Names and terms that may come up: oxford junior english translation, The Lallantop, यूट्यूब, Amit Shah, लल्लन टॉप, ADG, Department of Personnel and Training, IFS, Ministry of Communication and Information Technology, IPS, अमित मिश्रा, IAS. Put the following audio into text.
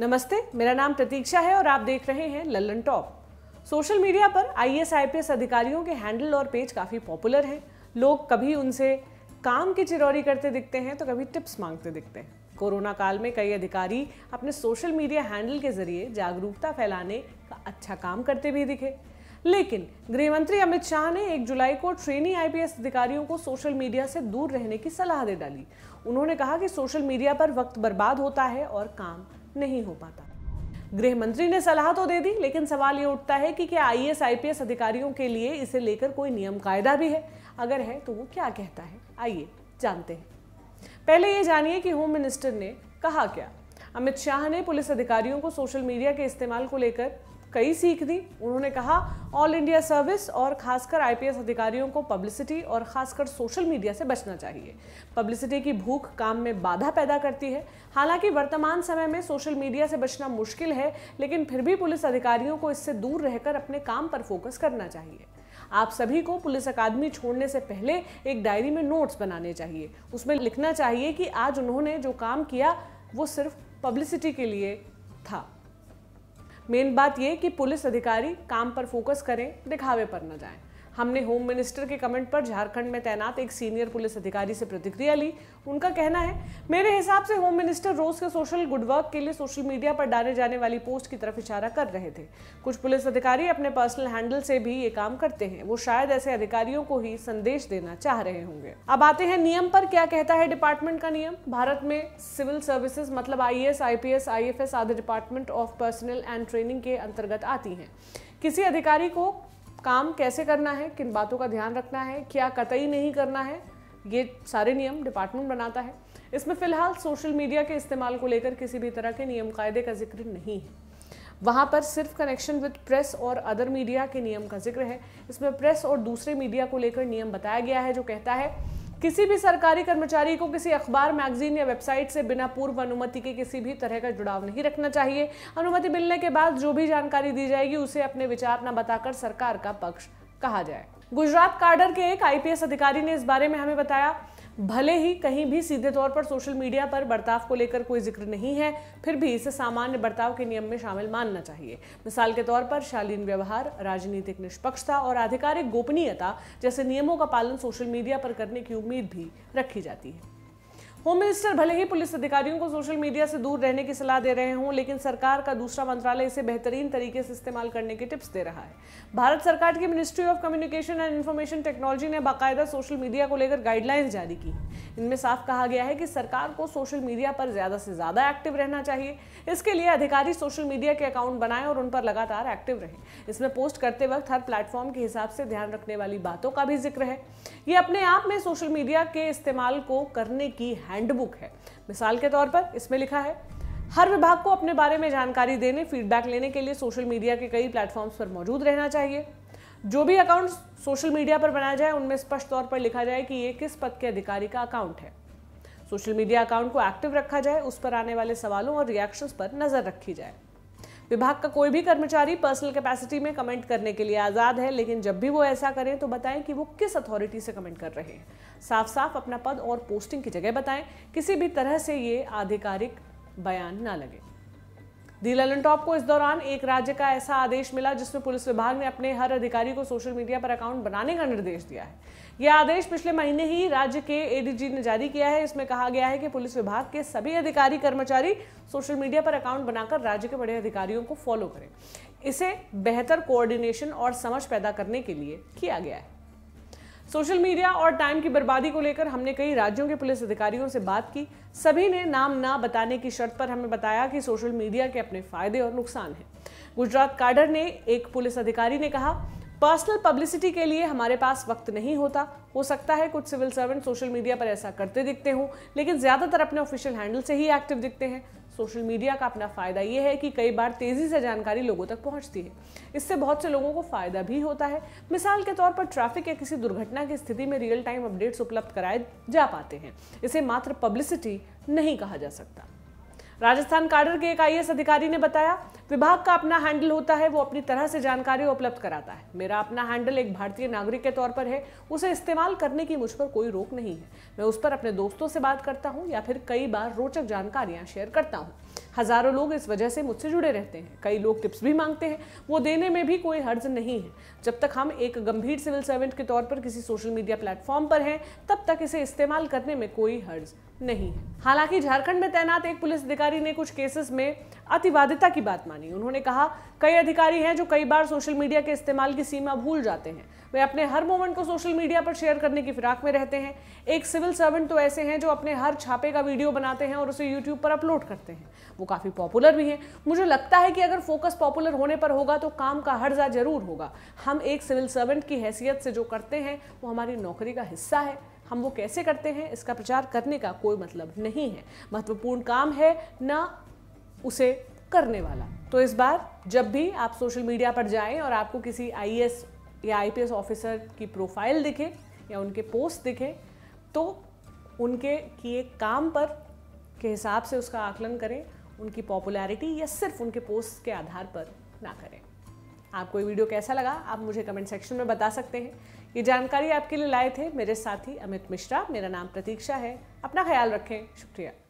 नमस्ते, मेरा नाम प्रतीक्षा है और आप देख रहे हैं लल्लन टॉप। सोशल मीडिया पर IAS IPS अधिकारियों के हैंडल और पेज काफ़ी पॉपुलर हैं। लोग कभी उनसे काम की चिरौरी करते दिखते हैं तो कभी टिप्स मांगते दिखते हैं। कोरोना काल में कई अधिकारी अपने सोशल मीडिया हैंडल के जरिए जागरूकता फैलाने का अच्छा काम करते भी दिखे, लेकिन गृहमंत्री अमित शाह ने 1 जुलाई को ट्रेनी IPS अधिकारियों को सोशल मीडिया से दूर रहने की सलाह दे डाली। उन्होंने कहा कि सोशल मीडिया पर वक्त बर्बाद होता है और काम नहीं हो पाता। गृह मंत्री ने सलाह तो दे दी, लेकिन सवाल ये उठता है कि क्या IAS IPS अधिकारियों के लिए इसे लेकर कोई नियम कायदा भी है? अगर है तो वो क्या कहता है, आइए जानते हैं। पहले ये जानिए कि होम मिनिस्टर ने कहा क्या। अमित शाह ने पुलिस अधिकारियों को सोशल मीडिया के इस्तेमाल को लेकर कई सीख दी। उन्होंने कहा, ऑल इंडिया सर्विस और खासकर IPS अधिकारियों को पब्लिसिटी और खासकर सोशल मीडिया से बचना चाहिए। पब्लिसिटी की भूख काम में बाधा पैदा करती है। हालांकि वर्तमान समय में सोशल मीडिया से बचना मुश्किल है, लेकिन फिर भी पुलिस अधिकारियों को इससे दूर रहकर अपने काम पर फोकस करना चाहिए। आप सभी को पुलिस अकादमी छोड़ने से पहले एक डायरी में नोट्स बनाने चाहिए। उसमें लिखना चाहिए कि आज उन्होंने जो काम किया वो सिर्फ पब्लिसिटी के लिए था। मेन बात यह कि पुलिस अधिकारी काम पर फोकस करें, दिखावे पर न जाएं। हमने होम मिनिस्टर के कमेंट पर झारखंड में तैनात एक सीनियर पुलिस अधिकारी से प्रतिक्रिया ली। उनका कहना है, मेरे हिसाब से होम मिनिस्टर रोज के सोशल गुड वर्क के लिए सोशल मीडिया पर डाले जाने वाली पोस्ट की तरफ इशारा कर रहे थे। कुछ पुलिस अधिकारी अपने पर्सनल हैंडल से भी ये काम करते हैं। वो शायद ऐसे अधिकारियों को ही संदेश देना चाह रहे होंगे। अब आते हैं नियम पर। क्या कहता है डिपार्टमेंट का नियम? भारत में सिविल सर्विसेज मतलब IAS IPS IFS आदि department of personnel and training के अंतर्गत आती है। किसी अधिकारी को काम कैसे करना है, किन बातों का ध्यान रखना है, क्या कतई नहीं करना है, ये सारे नियम डिपार्टमेंट बनाता है। इसमें फिलहाल सोशल मीडिया के इस्तेमाल को लेकर किसी भी तरह के नियम कायदे का जिक्र नहीं है। वहाँ पर सिर्फ कनेक्शन विद प्रेस और अदर मीडिया के नियम का जिक्र है। इसमें प्रेस और दूसरे मीडिया को लेकर नियम बताया गया है, जो कहता है, किसी भी सरकारी कर्मचारी को किसी अखबार, मैगजीन या वेबसाइट से बिना पूर्व अनुमति के किसी भी तरह का जुड़ाव नहीं रखना चाहिए। अनुमति मिलने के बाद जो भी जानकारी दी जाएगी उसे अपने विचार न बताकर सरकार का पक्ष कहा जाए। गुजरात काडर के एक IPS अधिकारी ने इस बारे में हमें बताया, भले ही कहीं भी सीधे तौर पर सोशल मीडिया पर बर्ताव को लेकर कोई जिक्र नहीं है, फिर भी इसे सामान्य बर्ताव के नियम में शामिल मानना चाहिए। मिसाल के तौर पर शालीन व्यवहार, राजनीतिक निष्पक्षता और आधिकारिक गोपनीयता जैसे नियमों का पालन सोशल मीडिया पर करने की उम्मीद भी रखी जाती है। होम मिनिस्टर भले ही पुलिस अधिकारियों को सोशल मीडिया से दूर रहने की सलाह दे रहे हों, लेकिन सरकार का दूसरा मंत्रालय इसे बेहतरीन तरीके से इस्तेमाल करने के टिप्स दे रहा है। भारत सरकार की ministry of communication and information technology ने बाकायदा सोशल मीडिया को लेकर गाइडलाइंस जारी की। इनमें साफ कहा गया है कि सरकार को सोशल मीडिया पर ज़्यादा से ज़्यादा एक्टिव रहना चाहिए। इसके लिए अधिकारी सोशल मीडिया के अकाउंट बनाएं और उन पर लगातार एक्टिव रहें। इसमें पोस्ट करते वक्त हर प्लेटफॉर्म के हिसाब से ध्यान रखने वाली बातों का भी जिक्र है। ये अपने आप में सोशल मीडिया के इस्तेमाल को करने की हैंडबुक है। मिसाल के तौर पर इसमें लिखा है, हर विभाग को अपने बारे में जानकारी देने, फीडबैक लेने के लिए सोशल मीडिया के कई प्लेटफॉर्म्स पर मौजूद रहना चाहिए। जो भी अकाउंट सोशल मीडिया पर बनाया जाए उनमें स्पष्ट तौर पर लिखा जाए कि ये किस पद के अधिकारी का अकाउंट है। सोशल मीडिया अकाउंट को एक्टिव रखा जाए, उस पर आने वाले सवालों और रिएक्शंस पर नजर रखी जाए। विभाग का कोई भी कर्मचारी पर्सनल कैपेसिटी में कमेंट करने के लिए आज़ाद है, लेकिन जब भी वो ऐसा करें तो बताएं कि वो किस अथॉरिटी से कमेंट कर रहे हैं। साफ साफ अपना पद और पोस्टिंग की जगह बताएं। किसी भी तरह से ये आधिकारिक बयान ना लगे। दी ललन टॉप को इस दौरान एक राज्य का ऐसा आदेश मिला जिसमें पुलिस विभाग ने अपने हर अधिकारी को सोशल मीडिया पर अकाउंट बनाने का निर्देश दिया है। यह आदेश पिछले महीने ही राज्य के ADG ने जारी किया है। इसमें कहा गया है कि पुलिस विभाग के सभी अधिकारी कर्मचारी सोशल मीडिया पर अकाउंट बनाकर राज्य के बड़े अधिकारियों को फॉलो करें। इसे बेहतर कोऑर्डिनेशन और समझ पैदा करने के लिए किया गया है। सोशल मीडिया और टाइम की बर्बादी को लेकर हमने कई राज्यों के पुलिस अधिकारियों से बात की। सभी ने नाम ना बताने की शर्त पर हमें बताया कि सोशल मीडिया के अपने फायदे और नुकसान हैं। गुजरात काडर ने एक पुलिस अधिकारी ने कहा, पर्सनल पब्लिसिटी के लिए हमारे पास वक्त नहीं होता। हो सकता है कुछ सिविल सर्वेंट सोशल मीडिया पर ऐसा करते दिखते हों, लेकिन ज़्यादातर अपने ऑफिशियल हैंडल से ही एक्टिव दिखते हैं। सोशल मीडिया का अपना फ़ायदा यह है कि कई बार तेज़ी से जानकारी लोगों तक पहुंचती है। इससे बहुत से लोगों को फ़ायदा भी होता है। मिसाल के तौर पर ट्रैफिक या किसी दुर्घटना की स्थिति में रियल टाइम अपडेट्स उपलब्ध कराए जा पाते हैं। इसे मात्र पब्लिसिटी नहीं कहा जा सकता। राजस्थान काडर के एक IAS अधिकारी ने बताया, विभाग का अपना हैंडल होता है, वो अपनी तरह से जानकारी उपलब्ध कराता है। मेरा अपना हैंडल एक भारतीय नागरिक के तौर पर है, उसे इस्तेमाल करने की मुझ पर कोई रोक नहीं है। मैं उस पर अपने दोस्तों से बात करता हूँ या फिर कई बार रोचक जानकारियाँ शेयर करता हूँ। हज़ारों लोग इस वजह से मुझसे जुड़े रहते हैं। कई लोग टिप्स भी मांगते हैं, वो देने में भी कोई हर्ज नहीं है। जब तक हम एक गंभीर सिविल सर्वेंट के तौर पर किसी सोशल मीडिया प्लेटफॉर्म पर हैं, तब तक इसे इस्तेमाल करने में कोई हर्ज नहीं है। हालांकि झारखंड में तैनात एक पुलिस अधिकारी ने कुछ केसेस में अतिवादिता की बात मानी। उन्होंने कहा, कई अधिकारी हैं जो कई बार सोशल मीडिया के इस्तेमाल की सीमा भूल जाते हैं। वे अपने हर मोमेंट को सोशल मीडिया पर शेयर करने की फिराक में रहते हैं। एक सिविल सर्वेंट तो ऐसे हैं जो अपने हर छापे का वीडियो बनाते हैं और उसे यूट्यूब पर अपलोड करते हैं। वो काफ़ी पॉपुलर भी हैं। मुझे लगता है कि अगर फोकस पॉपुलर होने पर होगा तो काम का हर्जा जरूर होगा। हम एक सिविल सर्वेंट की हैसियत से जो करते हैं वो हमारी नौकरी का हिस्सा है। हम वो कैसे करते हैं इसका प्रचार करने का कोई मतलब नहीं है। महत्वपूर्ण काम है ना उसे करने वाला। तो इस बार जब भी आप सोशल मीडिया पर जाएं और आपको किसी IAS या IPS ऑफिसर की प्रोफाइल दिखे या उनके पोस्ट दिखे तो उनके किए काम पर के हिसाब से उसका आकलन करें। उनकी पॉपुलैरिटी या सिर्फ उनके पोस्ट के आधार पर ना करें। आपको ये वीडियो कैसा लगा आप मुझे कमेंट सेक्शन में बता सकते हैं। ये जानकारी आपके लिए लाए थे मेरे साथी अमित मिश्रा। मेरा नाम प्रतीक्षा है। अपना ख्याल रखें। शुक्रिया।